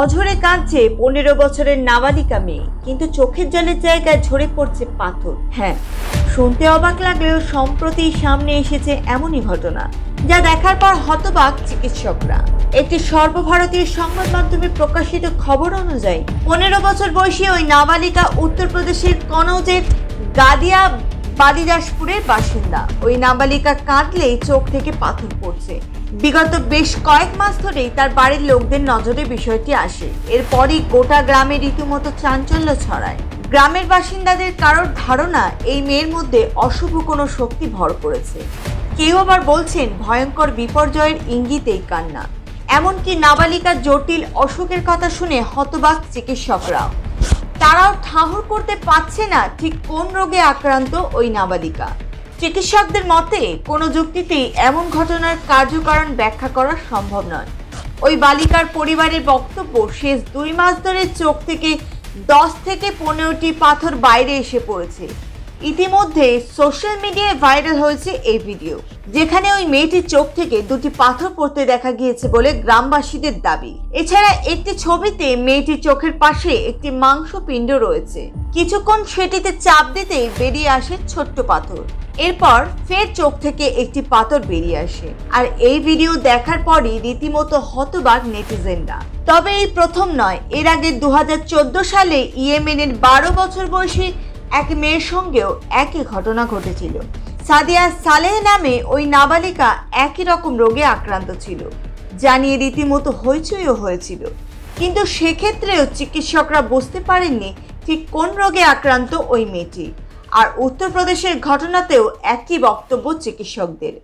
অঝরে কাঁদছে ১৫ বছরের নাবালিকা মেয়ে, কিন্তু চোখের জলের জায়গায় ঝরে পড়ছে পাথর। হ্যাঁ, শুনতে অবাক লাগলেও সম্প্রতি সামনে এসেছে এমনই ঘটনা যা দেখার পর হতবাক চিকিৎসকরা। একটি সর্বভারতীয় সংবাদ মাধ্যমে প্রকাশিত খবর অনুযায়ী 15 বছর বয়সী ওই নাবালিকা উত্তরপ্রদেশের কনৌজের গাদিয়া বাদিদাসপুরের বাসিন্দা। ওই নাবালিকা কাঁদলেই চোখ থেকে পাথর পড়ছে। বিগত বেশ কয়েক মাস ধরেই তার বাড়ির লোকদের নজরে বিষয়টি আসে। এরপরই গোটা গ্রামে রীতিমতো চাঞ্চল্য ছড়ায়। গ্রামের বাসিন্দাদের কারোর ধারণা এই মেয়ের মধ্যে অশুভ কোনো শক্তি ভর করেছে। কেউ আবার বলছেন ভয়ঙ্কর বিপর্যয়ের ইঙ্গিতেই কান্না। এমনকি নাবালিকার জটিল অসুখের কথা শুনে হতবাক চিকিৎসকরা। তারাও ঠাহর করতে পারছে না ঠিক কোন রোগে আক্রান্ত ওই নাবালিকা। চিকিৎসকদের মতে কোনো যুক্তিতেই এমন ঘটনার কার্যকারণ ব্যাখ্যা করা সম্ভব নয়। ওই বালিকার পরিবারের বক্তব্য, শেষ 2 মাস ধরে চোখ থেকে 10 থেকে 15টি পাথর বাইরে এসে পড়েছে। ইতিমধ্যে সোশ্যাল মিডিয়ায় ভাইরাল হয়েছে এই ভিডিও, যেখানে ওই মেয়েটির চোখ থেকে 2টি পাথর পড়তে দেখা গিয়েছে বলে গ্রামবাসীদের দাবি। এছাড়া একটি ছবিতে মেয়েটির চোখের পাশে একটি মাংসপিণ্ড রয়েছে। কিছুক্ষণ সেটিতে চাপ দিতেই বেরিয়ে আসে ছোট্ট পাথর। এরপর ফের চোখ থেকে একটি পাথর বেরিয়ে আসে। আর এই ভিডিও দেখার পরই রীতিমতো হতবাক নেটিজেনরা। তবে এই প্রথম নয়, এর আগে 2014 সালে ইয়েমেনের 12 বছর বয়সী এক মেয়ের সঙ্গেও একই ঘটনা ঘটেছিল। সাদিয়া সালেহ নামে ওই নাবালিকা একই রকম রোগে আক্রান্ত ছিল, জানিয়ে রীতিমতো হইচইও হয়েছিল। কিন্তু সেক্ষেত্রেও চিকিৎসকরা বুঝতে পারেননি ঠিক কোন রোগে আক্রান্ত ওই মেয়েটি। আর উত্তরপ্রদেশের ঘটনাতেও একই বক্তব্য চিকিৎসকদের।